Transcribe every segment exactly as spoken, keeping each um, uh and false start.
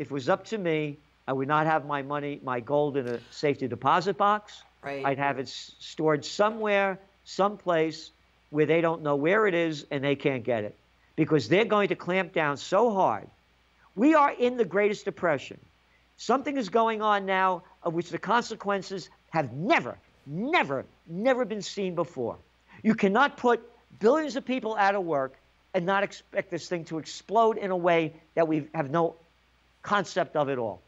If it was up to me, I would not have my money, my gold in a safety deposit box. Right. I'd have it stored somewhere, someplace where they don't know where it is and they can't get it, because they're going to clamp down so hard. We are in the Greatest Depression. Something is going on now of which the consequences have never, never, never been seen before. You cannot put billions of people out of work and not expect this thing to explode in a way that we have no concept of at all.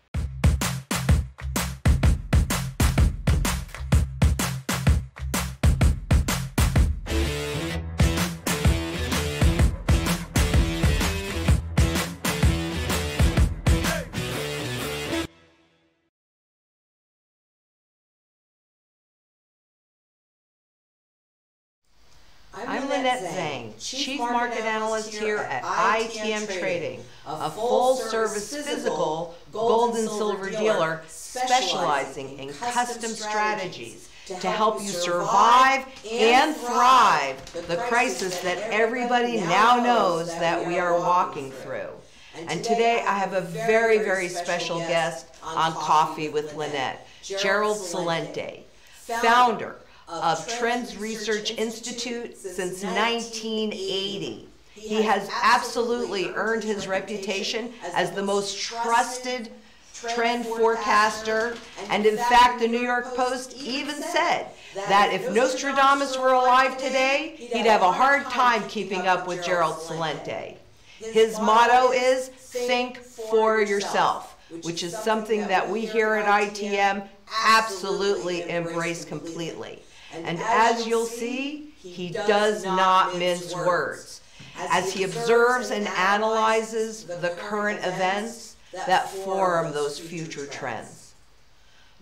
Lynette Zang, Chief Market Analyst here at I T M Trading, a full-service physical gold and silver dealer specializing in custom strategies to help you survive and thrive the crisis that everybody now knows that we are walking through. And today I have a very, very special guest on Coffee with Lynette, Gerald Celente, founder of, of Trends Research, Research Institute, Institute since nineteen eighty. He, he has absolutely earned his reputation as the most trusted trend forecaster, and in fact the New York Post even said that if Nostradamus were alive today, he'd have a hard time keeping up with Gerald Celente. His motto is, think for yourself, which is something that we here at I T M absolutely embrace completely. And, and as, as you'll see, he does not mince words. As, as he observes and analyzes the current events that form those future trends.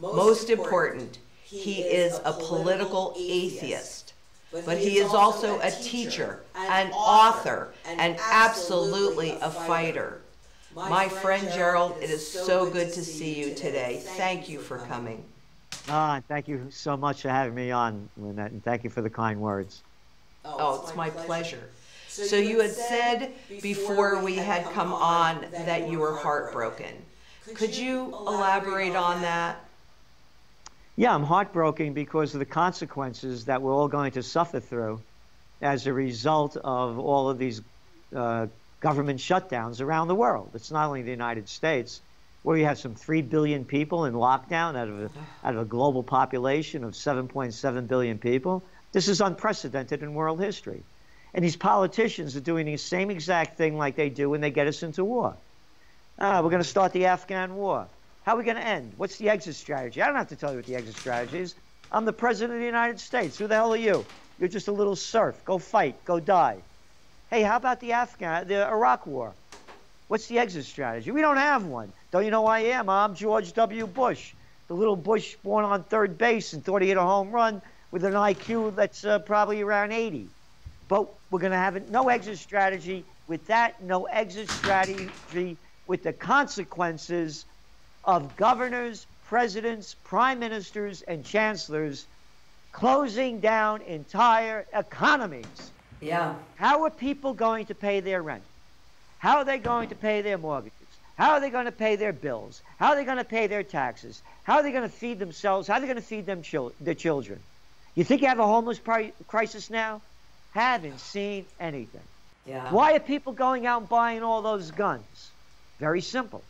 Most important, he is a political atheist, but he is also a teacher, an author, and absolutely a fighter. My friend Gerald, it is so good to see you today. Thank you for coming. Ah, thank you so much for having me on, Lynette, and thank you for the kind words. Oh, it's my pleasure. So you had said before we had come on that you were heartbroken. Could you elaborate on that? Yeah, I'm heartbroken because of the consequences that we're all going to suffer through as a result of all of these uh, government shutdowns around the world. It's not only the United States, where you have some three billion people in lockdown out of a, out of a global population of seven point seven billion people. This is unprecedented in world history. And these politicians are doing the same exact thing like they do when they get us into war. Uh, we're going to start the Afghan war. How are we going to end? What's the exit strategy? I don't have to tell you what the exit strategy is. I'm the president of the United States. Who the hell are you? You're just a little serf. Go fight. Go die. Hey, how about the Afghan, the Iraq war? What's the exit strategy? We don't have one. Don't you know who I am? I'm George W. Bush, the little Bush born on third base and thought he hit a home run with an I Q that's uh, probably around eighty. But we're going to have a, no exit strategy with that, no exit strategy with the consequences of governors, presidents, prime ministers, and chancellors closing down entire economies. Yeah. How are people going to pay their rent? How are they going to pay their mortgages? How are they going to pay their bills? How are they going to pay their taxes? How are they going to feed themselves? How are they going to feed them chil their children? You think you have a homeless crisis now? Haven't seen anything. Yeah. Why are people going out and buying all those guns? Very simple.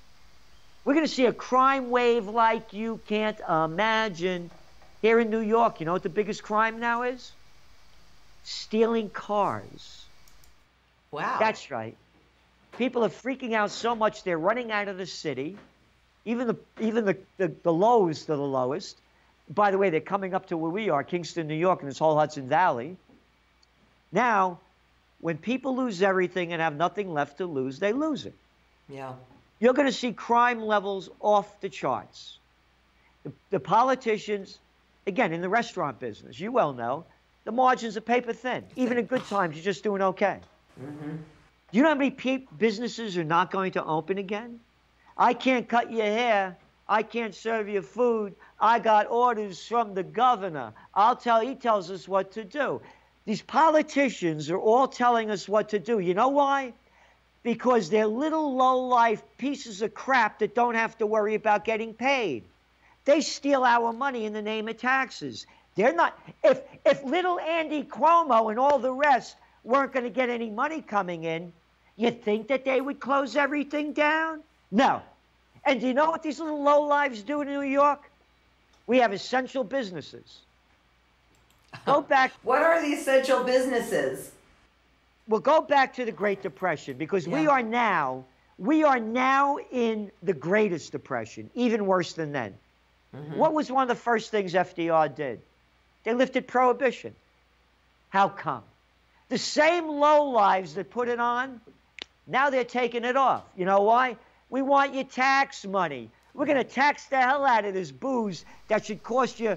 We're going to see a crime wave like you can't imagine. Here in New York, you know what the biggest crime now is? Stealing cars. Wow. That's right. People are freaking out so much they're running out of the city. Even the even the, the, the lows are the lowest. By the way, they're coming up to where we are, Kingston, New York, and this whole Hudson Valley. Now, when people lose everything and have nothing left to lose, they lose it. Yeah. You're going to see crime levels off the charts. The, the politicians, again, in the restaurant business, you well know, the margins are paper thin. Even in good times, you're just doing okay. Mm-hmm. Do you know how many pe businesses are not going to open again? I can't cut your hair. I can't serve your food. I got orders from the governor. I'll tell, he tells us what to do. These politicians are all telling us what to do. You know why? because they're little low-life pieces of crap that don't have to worry about getting paid. They steal our money in the name of taxes. They're not. If, if little Andy Cuomo and all the rest weren't going to get any money coming in, you'd think that they would close everything down? No. And do you know what these little low-lives do in New York? We have essential businesses. Go back. What are the essential businesses? Well, go back to the Great Depression, because yeah. we are now, we are now in the greatest depression, even worse than then. Mm-hmm. What was one of the first things F D R did? They lifted prohibition. How come? The same lowlives that put it on, now they're taking it off. You know why? We want your tax money. We're going to tax the hell out of this booze that should cost you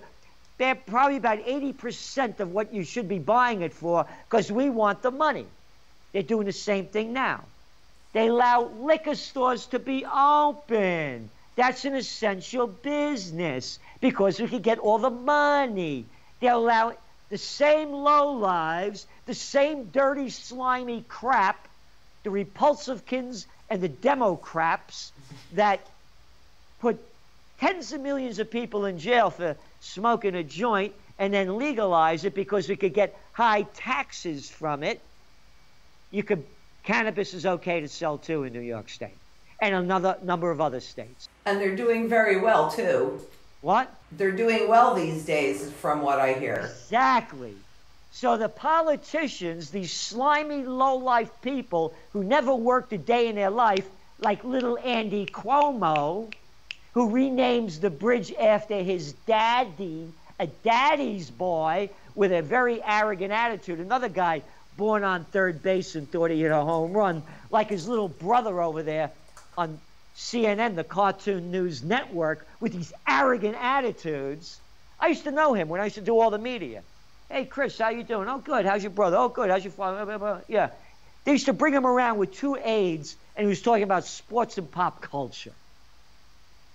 probably about eighty percent of what you should be buying it for, because we want the money. They're doing the same thing now. They allow liquor stores to be open. That's an essential business because we can get all the money. They allow the same lowlives, the same dirty, slimy crap, the repulsivekins and the demo craps that put tens of millions of people in jail for smoking a joint and then legalize it because we could get high taxes from it. You could, cannabis is okay to sell too in New York State and another number of other states. And they're doing very well too. What? They're doing well these days from what I hear. Exactly. So the politicians, these slimy, low-life people who never worked a day in their life, like little Andy Cuomo, who renames the bridge after his daddy, a daddy's boy with a very arrogant attitude, another guy born on third base and thought he hit a home run, like his little brother over there on C N N, the Cartoon News Network, with these arrogant attitudes. I used to know him when I used to do all the media. Hey, Chris, how you doing? Oh, good. How's your brother? Oh, good. How's your father? Yeah. They used to bring him around with two aides, and he was talking about sports and pop culture.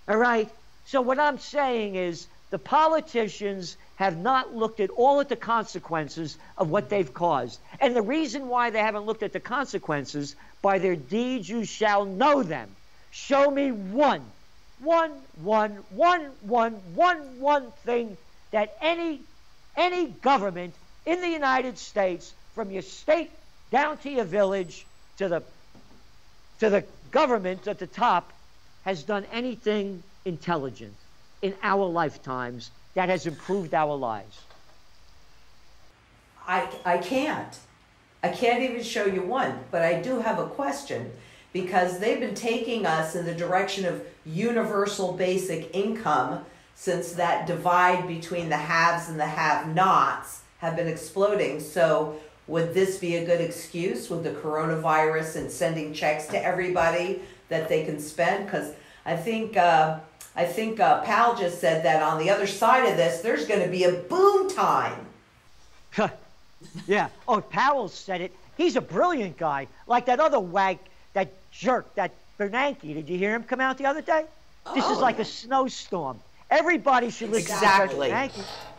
All right? So what I'm saying is the politicians have not looked at all of the consequences of what they've caused. And the reason why they haven't looked at the consequences, by their deeds you shall know them. Show me one, one, one, one, one, one, one thing that any Any government in the United States, from your state down to your village to the, to the government at the top, has done anything intelligent in our lifetimes that has improved our lives. I, I can't. I can't even show you one, but I do have a question, because they've been taking us in the direction of universal basic income since that divide between the haves and the have-nots have been exploding. So would this be a good excuse with the coronavirus and sending checks to everybody that they can spend? Because I think uh, I think uh, Powell just said that on the other side of this, there's going to be a boom time. Yeah. Oh, Powell said it. He's a brilliant guy. Like that other wag, that jerk, that Bernanke. Did you hear him come out the other day? Oh, this is like yeah. a snowstorm. Everybody should listen. Exactly.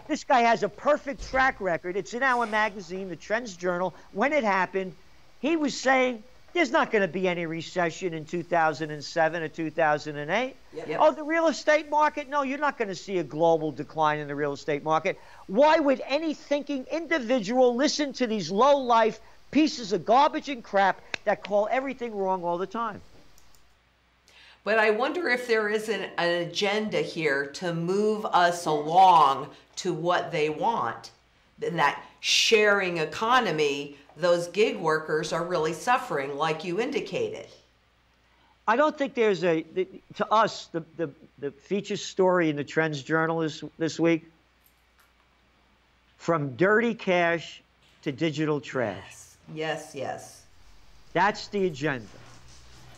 This guy has a perfect track record. It's in our magazine, the Trends Journal. When it happened, he was saying there's not going to be any recession in two thousand seven or two thousand eight. Yep. Yep. Oh, the real estate market? No, you're not going to see a global decline in the real estate market. Why would any thinking individual listen to these low-life pieces of garbage and crap that call everything wrong all the time? But I wonder if there is an, an agenda here to move us along to what they want. In that sharing economy, those gig workers are really suffering, like you indicated. I don't think there's a, the, to us, the, the, the feature story in the Trends Journal this, this week, from dirty cash to digital trash. Yes, yes, yes. That's the agenda.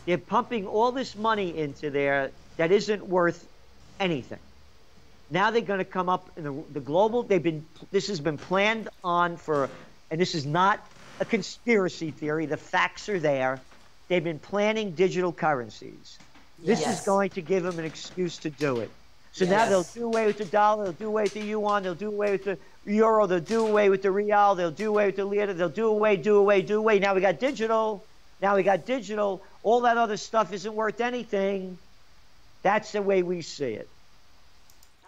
They're pumping all this money into there that isn't worth anything. Now they're going to come up in the, the global. They've been. This has been planned on for, and this is not a conspiracy theory. The facts are there. They've been planning digital currencies. This yes. is going to give them an excuse to do it. So yes. now they'll do away with the dollar. They'll do away with the yuan. They'll do away with the euro. They'll do away with the real. They'll do away with the lira. They'll do away, do away, do away. Now we got digital. Now we got digital. All that other stuff isn't worth anything. That's the way we see it.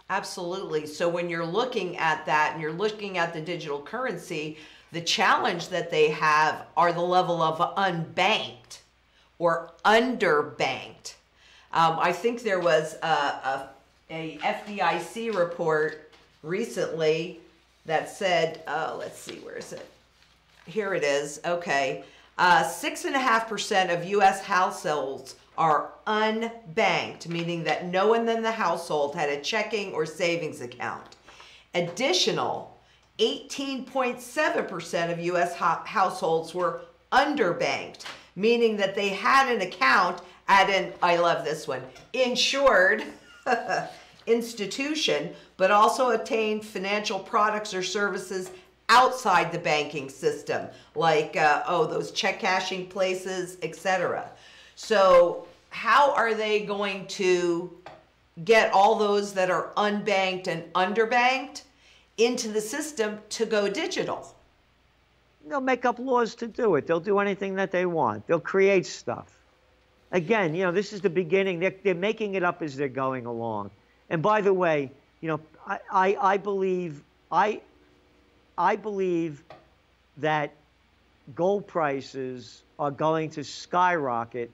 Absolutely. So when you're looking at that and you're looking at the digital currency, the challenge that they have are the level of unbanked or underbanked. Um, I think there was a, a, a F D I C report recently that said, uh, let's see, where is it? Here it is. Okay. Uh, six and a half percent of U S households are unbanked, meaning that no one in the household had a checking or savings account. Additional eighteen point seven percent of U S households were underbanked, meaning that they had an account at an, I love this one, insured institution, but also obtained financial products or services outside the banking system, like, uh, oh, those check cashing places, et cetera. So how are they going to get all those that are unbanked and underbanked into the system to go digital? They'll make up laws to do it. They'll do anything that they want. They'll create stuff. Again, you know, this is the beginning. They're, they're making it up as they're going along. And by the way, you know, I, I, I believe I, I believe that gold prices are going to skyrocket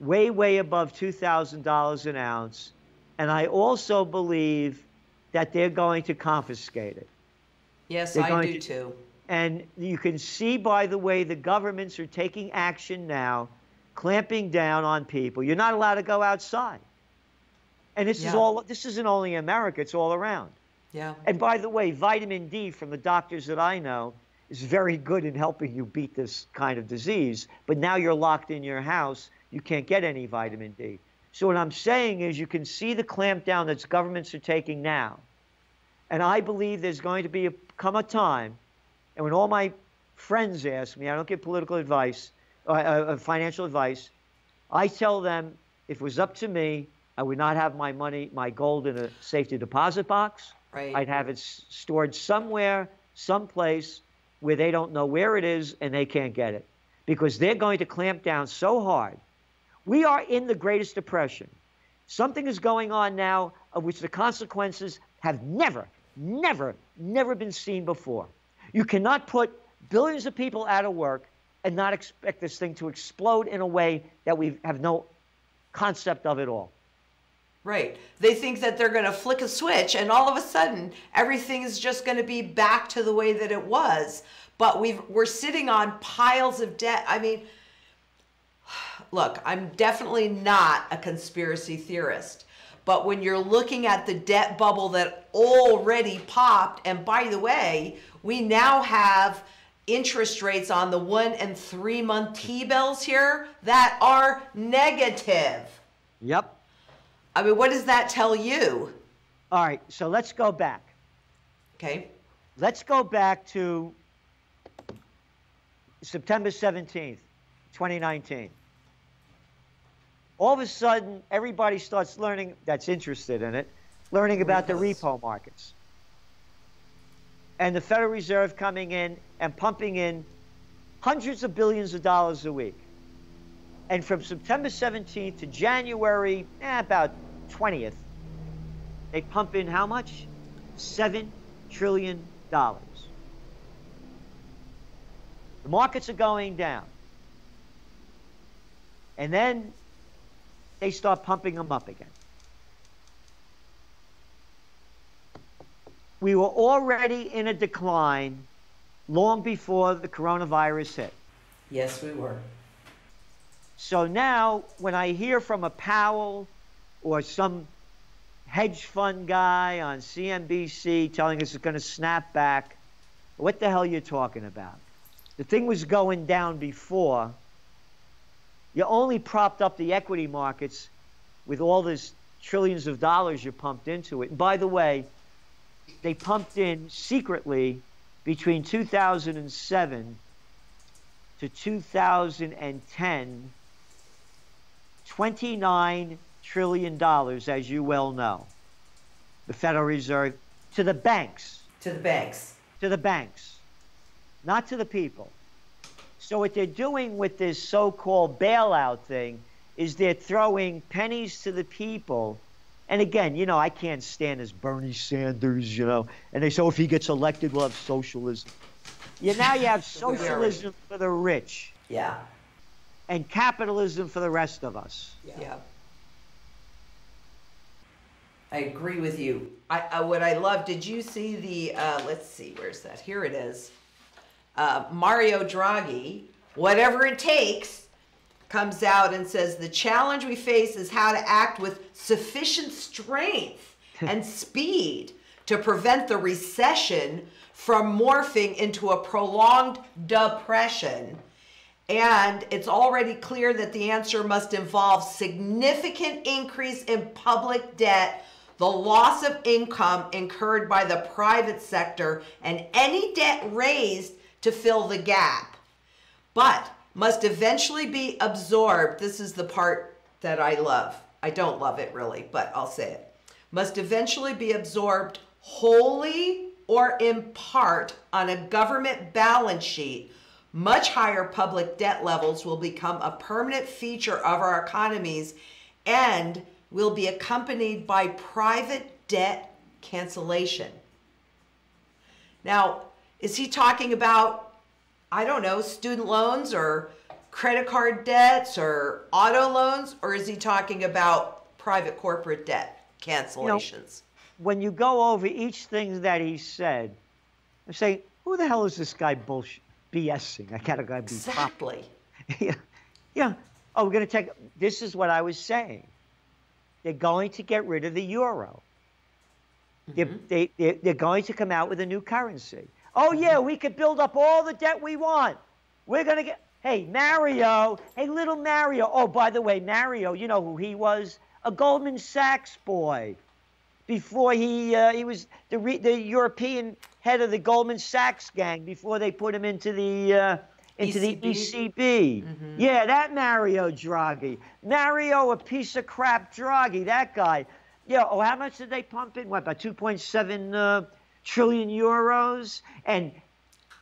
way, way above two thousand dollars an ounce. And I also believe that they're going to confiscate it. Yes, they're I do to, too. And you can see, by the way, the governments are taking action now, clamping down on people. You're not allowed to go outside. And this yeah. is all, this isn't only America, it's all around. Yeah. And by the way, vitamin D from the doctors that I know is very good in helping you beat this kind of disease. But now you're locked in your house. You can't get any vitamin D. So what I'm saying is you can see the clampdown that governments are taking now. And I believe there's going to be a, come a time, and when all my friends ask me, I don't give political advice, uh, uh, financial advice, I tell them if it was up to me, I would not have my money, my gold in a safety deposit box. Right. I'd have it stored somewhere, someplace, where they don't know where it is and they can't get it, because they're going to clamp down so hard. We are in the Greatest Depression. Something is going on now of which the consequences have never, never, never been seen before. You cannot put billions of people out of work and not expect this thing to explode in a way that we have no concept of at all. Right. They think that they're going to flick a switch and all of a sudden everything is just going to be back to the way that it was. But we've, we're sitting on piles of debt. I mean, look, I'm definitely not a conspiracy theorist. But when you're looking at the debt bubble that already popped, and by the way, we now have interest rates on the one and three month T-bills here that are negative. Yep. I mean, what does that tell you? All right, so let's go back. Okay. Let's go back to September seventeenth, twenty nineteen. All of a sudden, everybody starts learning, that's interested in it, learning about the repo markets. And the Federal Reserve coming in and pumping in hundreds of billions of dollars a week. And from September seventeenth to January, eh, about twentieth, they pump in how much? seven trillion dollars. The markets are going down. And then they start pumping them up again. We were already in a decline long before the coronavirus hit. Yes, we were. So now, when I hear from a Powell or some hedge fund guy on C N B C telling us it's going to snap back, what the hell are you talking about? The thing was going down before. You only propped up the equity markets with all this trillions of dollars you pumped into it. And by the way, they pumped in secretly between two thousand seven to two thousand ten. twenty-nine trillion dollars, as you well know, the Federal Reserve, to the banks. To the banks. To the banks, not to the people. So what they're doing with this so-called bailout thing is they're throwing pennies to the people. And again, you know, I can't stand this Bernie Sanders, you know, and they say, oh, if he gets elected, we'll have socialism. You, now you have socialism for the rich. Yeah. And capitalism for the rest of us. Yeah. yeah. I agree with you. I, I, what I love, did you see the, uh, let's see, where's that? Here it is. Uh, Mario Draghi, whatever it takes, comes out and says, the challenge we face is how to act with sufficient strength and speed to prevent the recession from morphing into a prolonged depression. And it's already clear that the answer must involve significant increase in public debt, the loss of income incurred by the private sector, and any debt raised to fill the gap, but must eventually be absorbed. This is the part that I love. I don't love it really, but I'll say it. Must eventually be absorbed wholly or in part on a government balance sheet. Much higher public debt levels will become a permanent feature of our economies and will be accompanied by private debt cancellation. Now, is he talking about, I don't know, student loans or credit card debts or auto loans, or is he talking about private corporate debt cancellations? You know, when you go over each thing that he said, I'm saying, who the hell is this guy bullshit, BSing? I gotta go be exactly. yeah, yeah. Oh, we're gonna take. This is what I was saying. They're going to get rid of the euro. Mm-hmm. They're, they, they're, they're going to come out with a new currency. Oh, yeah, we could build up all the debt we want. We're going to get, hey, Mario, hey, little Mario. Oh, by the way, Mario, you know who he was? A Goldman Sachs boy. Before he, uh, he was the, re the European head of the Goldman Sachs gang before they put him into the, uh, into E C B. The E C B. Mm-hmm. Yeah, that Mario Draghi. Mario, a piece of crap Draghi, that guy. Yeah, oh, how much did they pump in? What, about two point seven... Uh, trillion euros, and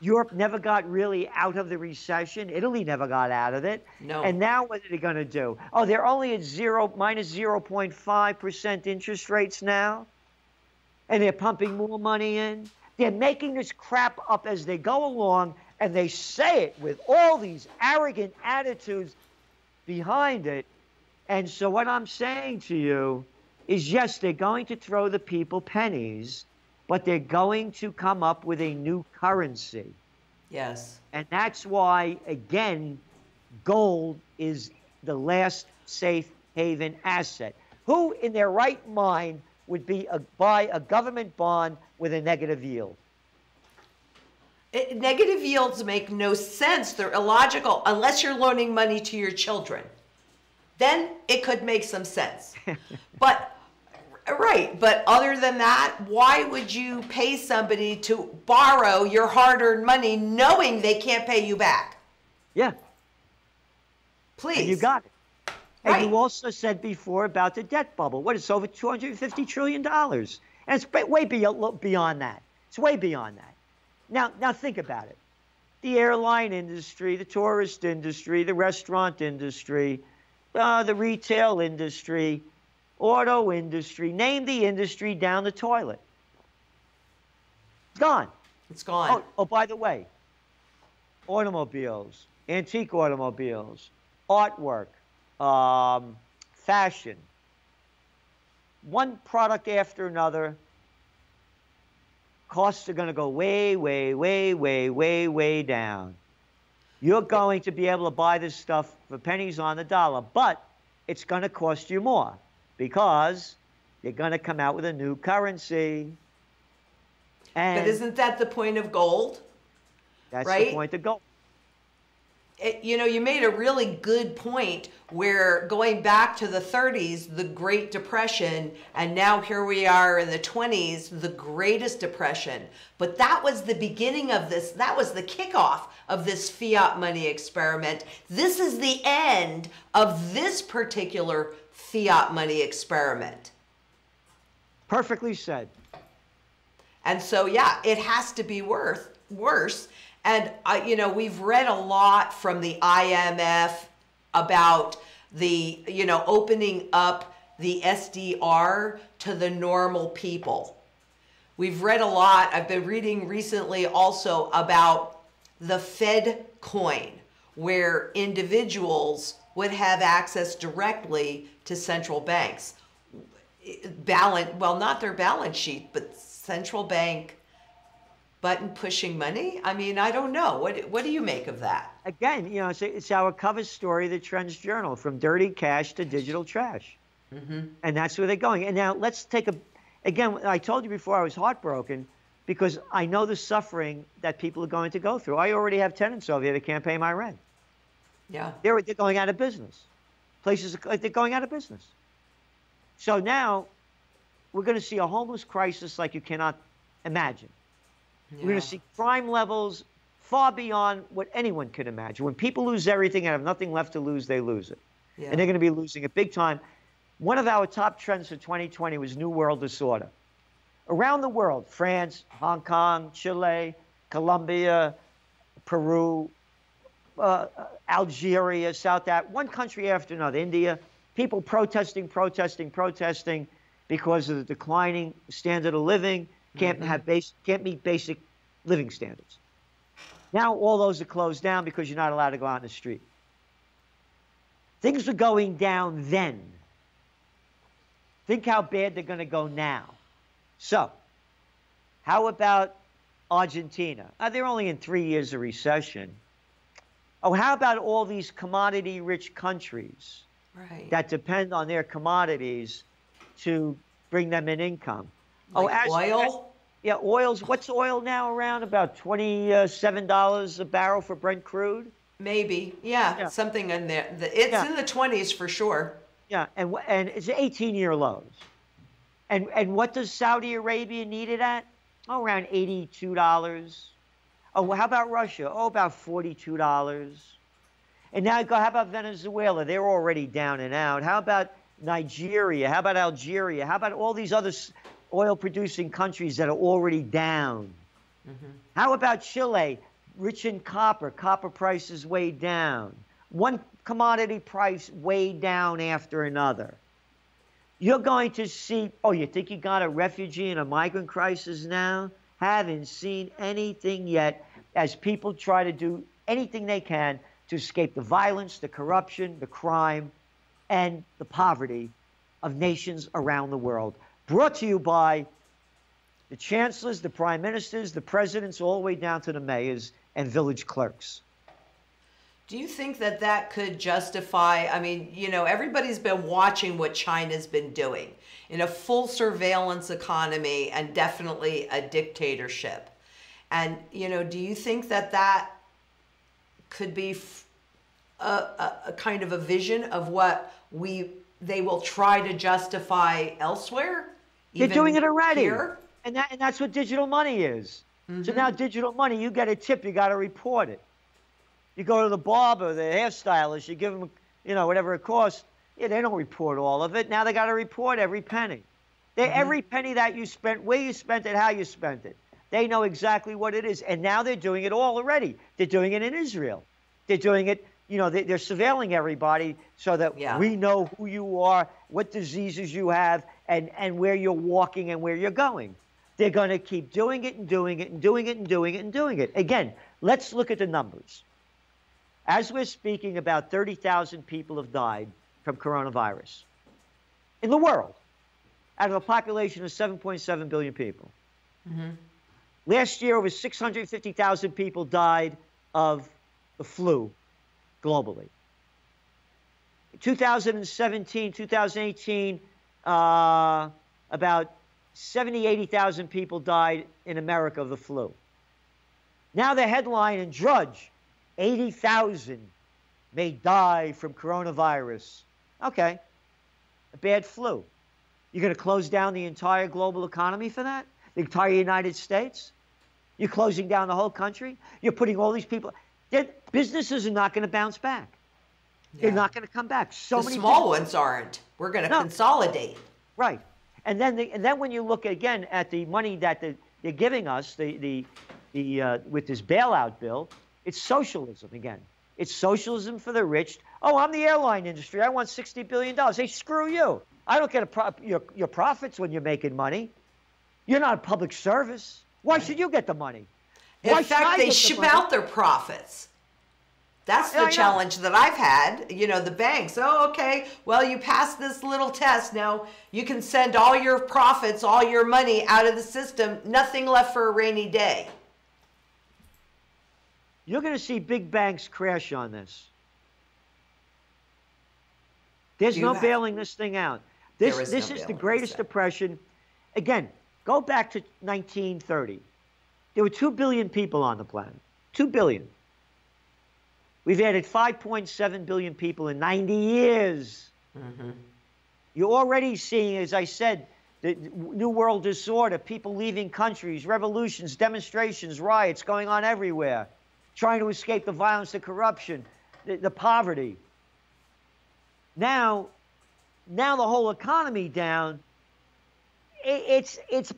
Europe never got really out of the recession. Italy never got out of it. No. And now what are they going to do? Oh, they're only at zero, minus zero point five percent interest rates now, and they're pumping more money in. They're making this crap up as they go along, and they say it with all these arrogant attitudes behind it. And so what I'm saying to you is, yes, they're going to throw the people pennies, but they're going to come up with a new currency. Yes. And that's why, again, gold is the last safe haven asset. Who in their right mind would be a, buy a government bond with a negative yield? It, negative yields make no sense. They're illogical, unless you're loaning money to your children. Then it could make some sense. But right, but other than that, why would you pay somebody to borrow your hard-earned money knowing they can't pay you back? Yeah. Please. And you got it. Right. And you also said before about the debt bubble. What, it's over two hundred fifty trillion dollars. And it's way beyond that. It's way beyond that. Now, now think about it. The airline industry, the tourist industry, the restaurant industry, uh, the retail industry, auto industry, name the industry down the toilet. It's gone. It's gone. Oh, oh, by the way, automobiles, antique automobiles, artwork, um, fashion, one product after another, costs are going to go way, way, way, way, way, way down. You're going to be able to buy this stuff for pennies on the dollar, but it's going to cost you more, because they're going to come out with a new currency. And but isn't that the point of gold? That's right? The point of gold. It, you know, you made a really good point where, going back to the thirties, the Great Depression, and now here we are in the twenties, the Greatest Depression. But that was the beginning of this. That was the kickoff of this fiat money experiment. This is the end of this particular fiat money experiment. Perfectly said. And so, yeah, it has to be worth worse. And, uh, you know, we've read a lot from the I M F about the, you know, opening up the S D R to the normal people. We've read a lot. I've been reading recently also about the Fed coin, where individuals would have access directly to central banks. Balance, well, not their balance sheet, but central bank button pushing money. I mean, I don't know. What, what do you make of that? Again, you know, it's, it's our cover story, the Trends Journal, from dirty cash to digital trash. Mm-hmm. And that's where they're going. And now let's take a, again, I told you before I was heartbroken because I know the suffering that people are going to go through. I already have tenants over here that can't pay my rent. Yeah. They're, they're going out of business. Places, they're going out of business. So now we're going to see a homeless crisis like you cannot imagine. Yeah. We're going to see crime levels far beyond what anyone could imagine. When people lose everything and have nothing left to lose, they lose it. Yeah. And they're going to be losing it big time. One of our top trends for twenty twenty was New World Disorder. Around the world, France, Hong Kong, Chile, Colombia, Peru, uh, Algeria, South Africa, one country after another, India, people protesting, protesting, protesting because of the declining standard of living, can't, have base, can't meet basic living standards. Now all those are closed down because you're not allowed to go out in the street. Things were going down then. Think how bad they're going to go now. So how about Argentina? Oh, they're only in three years of recession. Oh, how about all these commodity-rich countries right. that depend on their commodities to bring them in income? Like oh, oil? As, yeah, oil's, what's oil now around? About twenty-seven dollars a barrel for Brent crude? Maybe, yeah, yeah. something in there. It's yeah. in the twenties for sure. Yeah, and and it's eighteen-year lows. And and what does Saudi Arabia need it at? Oh, around eighty-two dollars. Oh, well, how about Russia? Oh, about forty-two dollars. And now go, how about Venezuela? They're already down and out. How about Nigeria? How about Algeria? How about all these other oil-producing countries that are already down? Mm-hmm. How about Chile? Rich in copper. Copper prices way down. One commodity price way down after another. You're going to see, oh, you think you got a refugee and a migrant crisis now? Haven't seen anything yet as people try to do anything they can to escape the violence, the corruption, the crime, and the poverty of nations around the world. Brought to you by the chancellors, the prime ministers, the presidents, all the way down to the mayors and village clerks. Do you think that that could justify, I mean, you know, everybody's been watching what China's been doing in a full surveillance economy and definitely a dictatorship. And, you know, do you think that that could be a, a, a kind of a vision of what we, they will try to justify elsewhere? They're doing it already. Here? And, that, and that's what digital money is. Mm-hmm. So now digital money, you get a tip, you got to report it. You go to the barber, the hairstylist, you give them, you know, whatever it costs. Yeah, they don't report all of it. Now they got to report every penny. They, mm-hmm. Every penny that you spent, where you spent it, how you spent it. They know exactly what it is. And now they're doing it all already. They're doing it in Israel. They're doing it, you know, they, they're surveilling everybody so that yeah. we know who you are, what diseases you have, and, and where you're walking and where you're going. They're going to keep doing it and doing it and doing it and doing it and doing it. Again, let's look at the numbers. As we're speaking, about thirty thousand people have died from coronavirus in the world, out of a population of seven point seven billion people. Mm-hmm. Last year, over six hundred fifty thousand people died of the flu globally. two thousand seventeen, two thousand eighteen, uh, about seventy, eighty thousand people died in America of the flu. Now the headline in Drudge, eighty thousand may die from coronavirus. Okay, a bad flu. You're going to close down the entire global economy for that? The entire United States? You're closing down the whole country? You're putting all these people... Businesses are not going to bounce back. Yeah. They're not going to come back. So the many small ones aren't. We're going to no. consolidate. Right. And then, the, and then when you look again at the money that the, they're giving us, the, the the uh, with this bailout bill, it's socialism again. It's socialism for the rich. Oh, I'm the airline industry. I want sixty billion dollars. Hey, screw you. I don't get a pro your, your profits when you're making money. You're not a public service. Why should you get the money? Why in fact, they ship out their profits. That's the challenge that I've had. You know, the banks, oh, okay, well, you passed this little test. Now you can send all your profits, all your money out of the system. Nothing left for a rainy day. You're going to see big banks crash on this. There's no bailing this thing out. This is this is the greatest depression. Again, go back to nineteen thirty. There were two billion people on the planet, two billion. We've added five point seven billion people in ninety years. Mm-hmm. You're already seeing, as I said, the new world disorder, people leaving countries, revolutions, demonstrations, riots going on everywhere, trying to escape the violence, the corruption, the, the poverty. Now, now the whole economy down. It, it's it's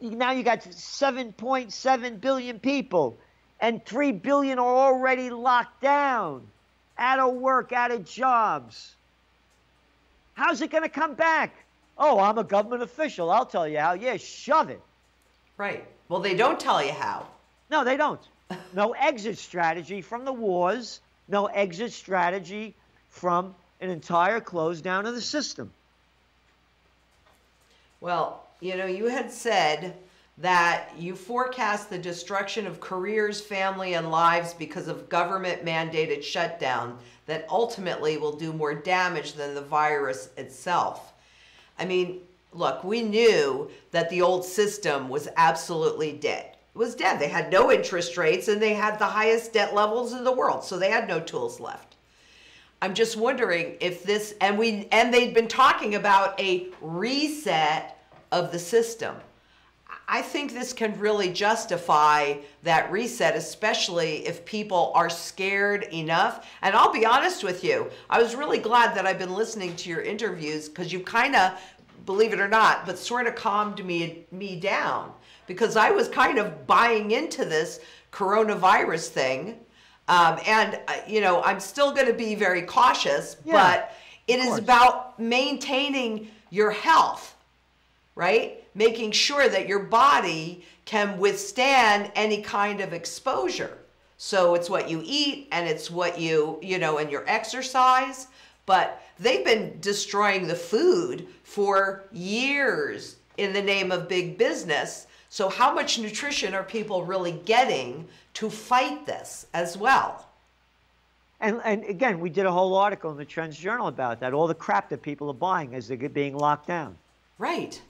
now you got seven point seven billion people, and three billion are already locked down, out of work, out of jobs. How's it going to come back? Oh, I'm a government official. I'll tell you how. Yeah, shove it. Right. Well, they don't tell you how. No, they don't. No exit strategy from the wars. No exit strategy from an entire close down of the system. Well, you know, you had said that you forecast the destruction of careers, family, and lives because of government-mandated shutdown that ultimately will do more damage than the virus itself. I mean, look, we knew that the old system was absolutely dead. It was dead. They had no interest rates, and they had the highest debt levels in the world, so they had no tools left. I'm just wondering if this, and we, and they'd been talking about a reset of the system. I think this can really justify that reset, especially if people are scared enough. And I'll be honest with you, I was really glad that I've been listening to your interviews because you kind of, believe it or not, but sort of calmed me, me down because I was kind of buying into this coronavirus thing. Um, and, uh, you know, I'm still going to be very cautious, yeah, but it is about maintaining your health, right? Making sure that your body can withstand any kind of exposure. So it's what you eat and it's what you, you know, and your exercise. But they've been destroying the food for years in the name of big business. So how much nutrition are people really getting to fight this as well? And, and again, we did a whole article in the Trends Journal about that, all the crap that people are buying as they're being locked down. Right.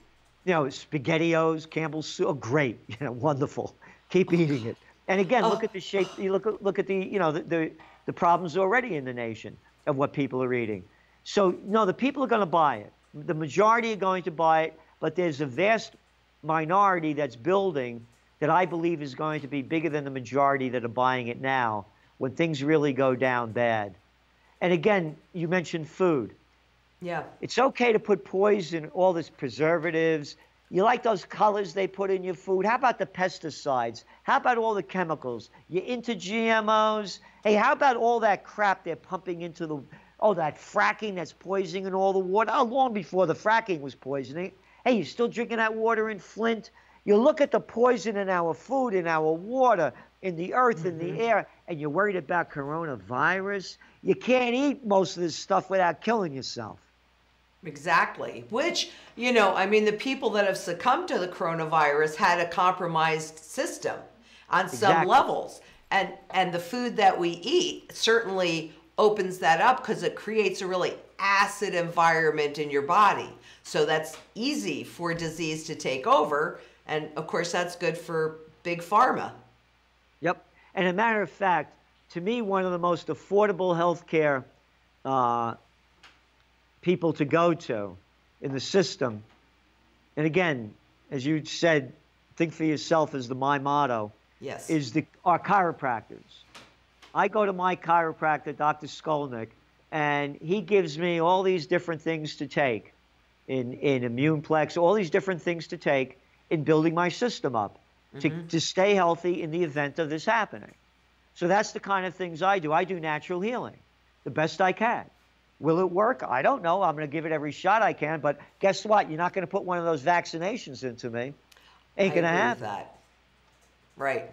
You know, SpaghettiOs, Campbell's soup, oh, great, you know, wonderful. Keep eating it. And again, oh. look at the shape, you look, look at the, you know, the, the, the problems already in the nation of what people are eating. So, no, the people are going to buy it. The majority are going to buy it, but there's a vast minority that's building that I believe is going to be bigger than the majority that are buying it now when things really go down bad. And again, you mentioned food. Yeah. It's okay to put poison, all these preservatives. You like those colors they put in your food? How about the pesticides? How about all the chemicals? You're into G M Os? Hey, how about all that crap they're pumping into the, oh, that fracking that's poisoning all the water? Oh, long before the fracking was poisoning. Hey, you're still drinking that water in Flint? You look at the poison in our food, in our water, in the earth, mm-hmm. in the air, and you're worried about coronavirus? You can't eat most of this stuff without killing yourself. Exactly. Which, you know, I mean, the people that have succumbed to the coronavirus had a compromised system on exactly. some levels. And, and the food that we eat certainly opens that up because it creates a really acid environment in your body. So that's easy for disease to take over. And of course, that's good for big pharma. Yep. And a matter of fact, to me, one of the most affordable healthcare uh, people to go to in the system. And again, as you said, think for yourself is the my motto. Yes. Is the our chiropractors. I go to my chiropractor, Doctor Skolnick, and he gives me all these different things to take in, in Immune Plex, all these different things to take in building my system up. to, mm-hmm. to stay healthy in the event of this happening. So that's the kind of things I do. I do natural healing the best I can. Will it work? I don't know. I'm going to give it every shot I can. But guess what? You're not going to put one of those vaccinations into me. Ain't going to happen. That. Right.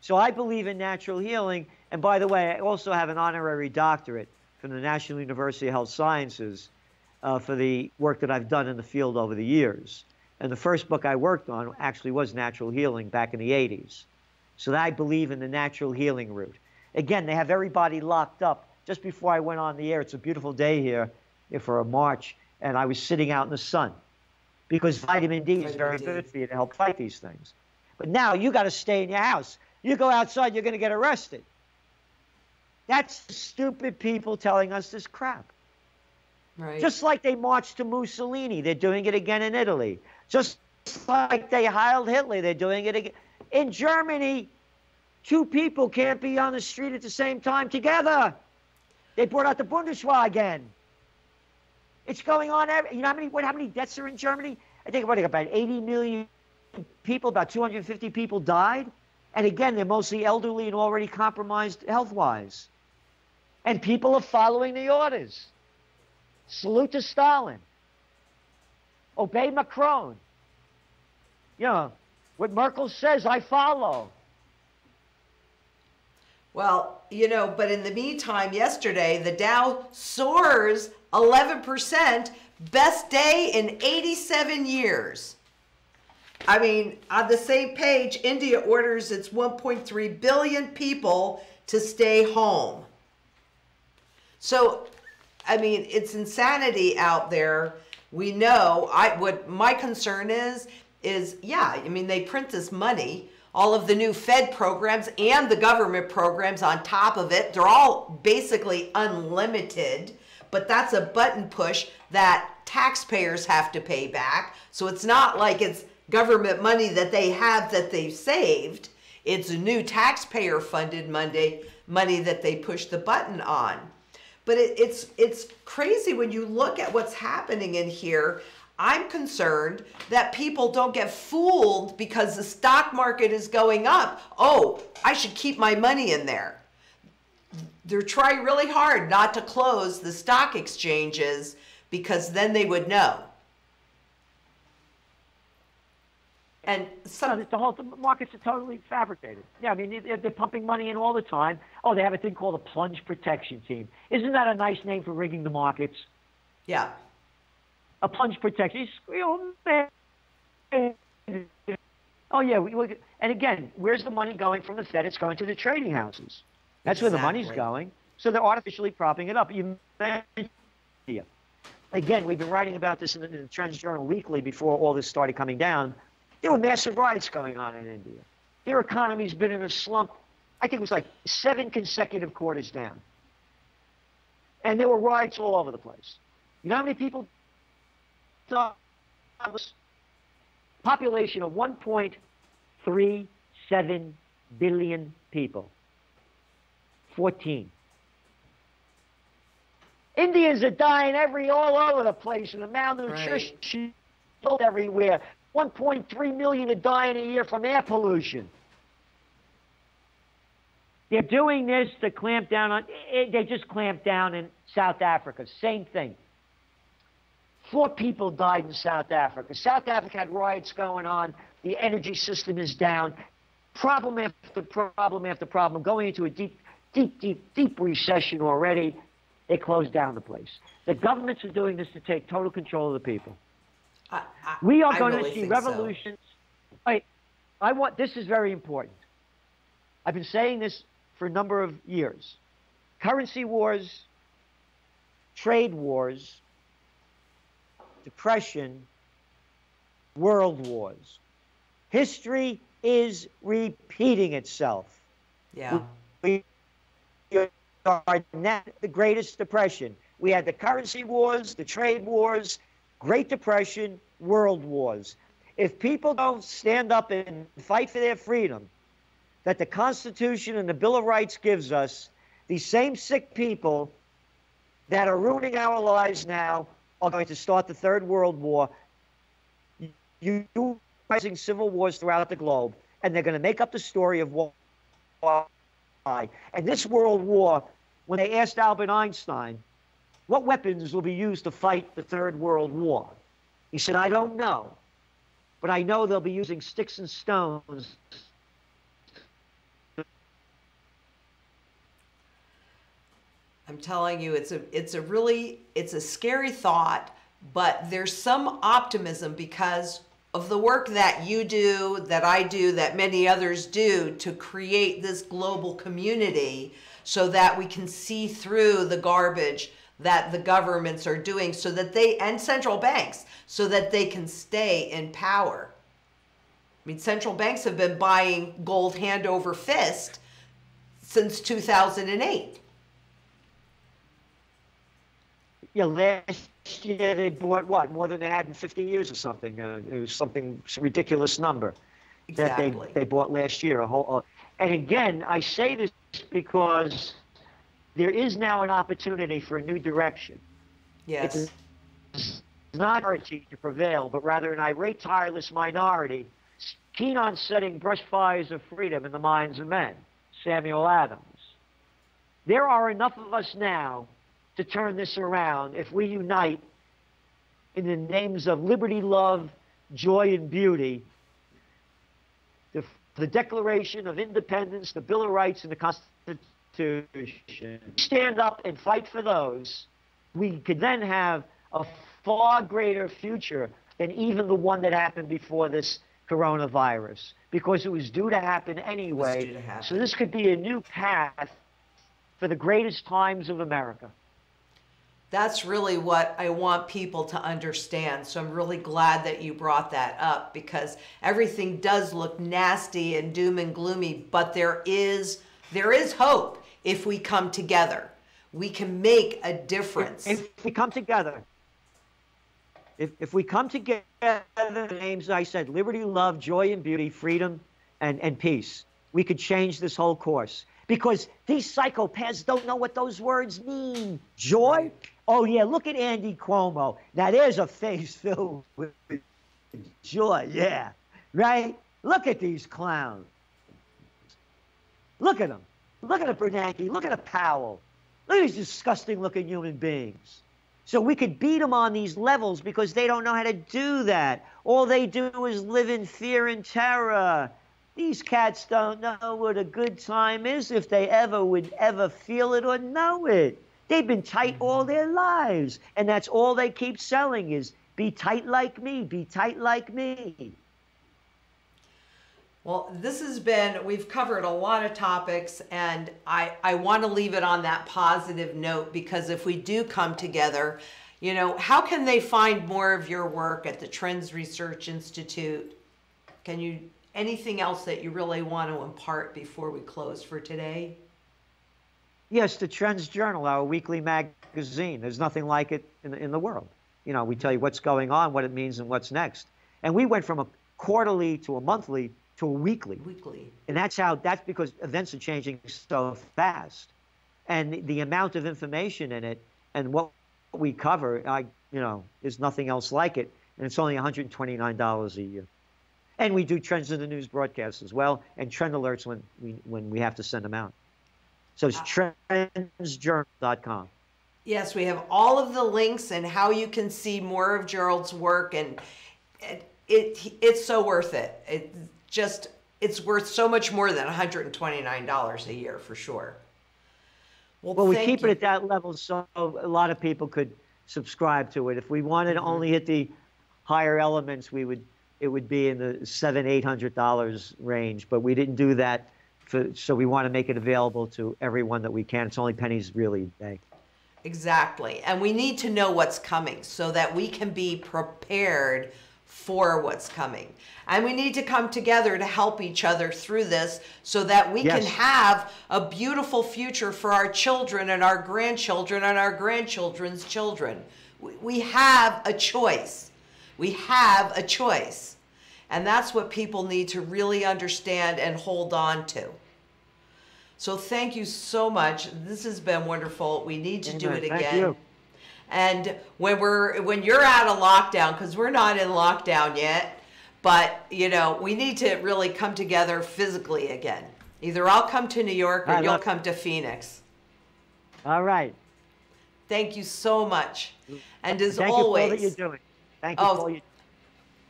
So I believe in natural healing. And by the way, I also have an honorary doctorate from the National University of Health Sciences uh, for the work that I've done in the field over the years. And the first book I worked on actually was natural healing back in the eighties. So I believe in the natural healing route. Again, they have everybody locked up. Just before I went on the air, it's a beautiful day here for a March, and I was sitting out in the sun because vitamin D is very good for you to help fight these things. But now you got to stay in your house. You go outside, you're going to get arrested. That's stupid people telling us this crap. Right. Just like they marched to Mussolini, they're doing it again in Italy. Just like they hailed Hitler, they're doing it again. In Germany, two people can't be on the street at the same time together. They brought out the Bundeswehr again. It's going on. Every, you know how many, what, how many deaths are in Germany? I think what, about eighty million people, about two hundred fifty people died. And again, they're mostly elderly and already compromised health-wise. And people are following the orders. Salute to Stalin. Obey Macron. You know, what Merkel says, I follow. Well, you know, but in the meantime, yesterday, the Dow soars eleven percent, best day in eighty-seven years. I mean, on the same page, India orders its one point three billion people to stay home. So, I mean, it's insanity out there. We know. I what my concern is, is, yeah, I mean, they print this money, all of the new Fed programs and the government programs on top of it. They're all basically unlimited, but that's a button push that taxpayers have to pay back. So it's not like it's government money that they have that they've saved. It's new taxpayer-funded money, money that they push the button on. But it, it's, it's crazy when you look at what's happening in here. I'm concerned that people don't get fooled because the stock market is going up. Oh, I should keep my money in there. They're trying really hard not to close the stock exchanges because then they would know. And some, no, the whole the markets are totally fabricated. Yeah, I mean, they're, they're pumping money in all the time. Oh, they have a thing called a plunge protection team. Isn't that a nice name for rigging the markets? Yeah. A plunge protection. Oh, man. Oh yeah. We, we, and again, where's the money going from the Fed? It's going to the trading houses. That's exactly where the money's going. So they're artificially propping it up. You mentioned, again, we've been writing about this in the, in the Trends Journal weekly before all this started coming down. There were massive riots going on in India. Their economy's been in a slump. I think it was like seven consecutive quarters down. And there were riots all over the place. You know how many people died? Population of one point three seven billion people. fourteen. Indians are dying every all over the place, and the malnutrition right. everywhere. one point three million are dying a year from air pollution. They're doing this to clamp down on, they just clamped down in South Africa, same thing. Four people died in South Africa. South Africa had riots going on, the energy system is down, problem after problem after problem, going into a deep, deep, deep, deep recession already. They closed down the place. The governments are doing this to take total control of the people. I, I, we are going really to see revolutions. So. I, I want, this is very important. I've been saying this for a number of years. Currency wars, trade wars, depression, world wars. History is repeating itself. Yeah. We are now the greatest depression. We had the currency wars, the trade wars, Great Depression, world wars. If people don't stand up and fight for their freedom that the Constitution and the Bill of Rights gives us, these same sick people that are ruining our lives now are going to start the Third World War. You are rising civil wars throughout the globe. and they're going to make up the story of why. And this World War, when they asked Albert Einstein, what weapons will be used to fight the Third World War? He said, I don't know, but I know they'll be using sticks and stones. I'm telling you, it's a, it's a really, it's a scary thought, but there's some optimism because of the work that you do, that I do, that many others do to create this global community so that we can see through the garbage that the governments are doing so that they, and central banks, so that they can stay in power. I mean, central banks have been buying gold hand over fist since two thousand eight. Yeah, last year they bought what? More than they had in fifty years or something. Uh, it was something, some ridiculous number exactly. that they, they bought last year. A whole, uh, and again, I say this because there is now an opportunity for a new direction. Yes. It's not authority to prevail, but rather an irate, tireless minority keen on setting brush fires of freedom in the minds of men. Samuel Adams. There are enough of us now to turn this around if we unite in the names of liberty, love, joy, and beauty, the, the Declaration of Independence, the Bill of Rights, and the Constitution. Stand up and fight for those, we could then have a far greater future than even the one that happened before this coronavirus, because it was due to happen anyway. It was due to happen. So this could be a new path for the greatest times of America. That's really what I want people to understand. So I'm really glad that you brought that up, because everything does look nasty and doom and gloomy, but there is, there is hope. If we come together, we can make a difference. If we come together, if, if we come together, the names I said, liberty, love, joy, and beauty, freedom, and, and peace, we could change this whole course. Because these psychopaths don't know what those words mean. Joy? Oh, yeah, look at Andy Cuomo. Now, there's a face filled with joy, yeah, right? Look at these clowns. Look at them. Look at a Bernanke. Look at a Powell. Look at these disgusting-looking human beings. So we could beat them on these levels because they don't know how to do that. All they do is live in fear and terror. These cats don't know what a good time is if they ever would ever feel it or know it. They've been tight all their lives, and that's all they keep selling is be tight like me, be tight like me. Well, this has been, we've covered a lot of topics, and I, I want to leave it on that positive note, because if we do come together, you know, how can they find more of your work at the Trends Research Institute? Can you, anything else that you really want to impart before we close for today? Yes, the Trends Journal, our weekly magazine. There's nothing like it in the, in the world. You know, we tell you what's going on, what it means, and what's next. And we went from a quarterly to a monthly to a weekly. Weekly. And that's how, that's because events are changing so fast. And the, the amount of information in it and what we cover, I, you know, there's nothing else like it. And it's only one hundred twenty-nine dollars a year. And we do Trends in the News broadcasts as well, and trend alerts when we, when we have to send them out. So it's uh, trends journal dot com. Yes, we have all of the links and how you can see more of Gerald's work, and it, it it's so worth it. It just, it's worth so much more than one hundred twenty-nine dollars a year for sure. Well, well we keep you. it at that level so a lot of people could subscribe to it. If we wanted mm-hmm. to only hit the higher elements, we would, it would be in the seven, eight hundred dollars range. But we didn't do that, for, so we want to make it available to everyone that we can. It's only pennies really a day. Exactly, and we need to know what's coming so that we can be prepared for what's coming. And we need to come together to help each other through this so that we yes. can have a beautiful future for our children and our grandchildren and our grandchildren's children. We have a choice. We have a choice. And that's what people need to really understand and hold on to. So thank you so much. This has been wonderful. We need to Amen. do it again. Thank you. And when we're, when you're out of lockdown, because we're not in lockdown yet, But, you know, we need to really come together physically again. Either I'll come to New York or you'll come to Phoenix. All right. Thank you so much. And as Thank always. Thank you for all that you're doing. Thank you oh, for all you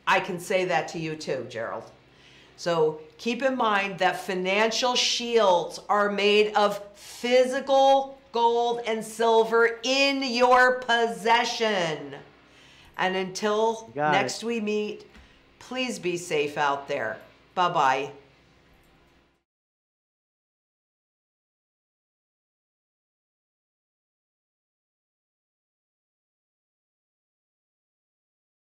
I can say that to you too, Gerald. So keep in mind that financial shields are made of physical gold and silver in your possession. And until next it. we meet, please be safe out there. Bye-bye.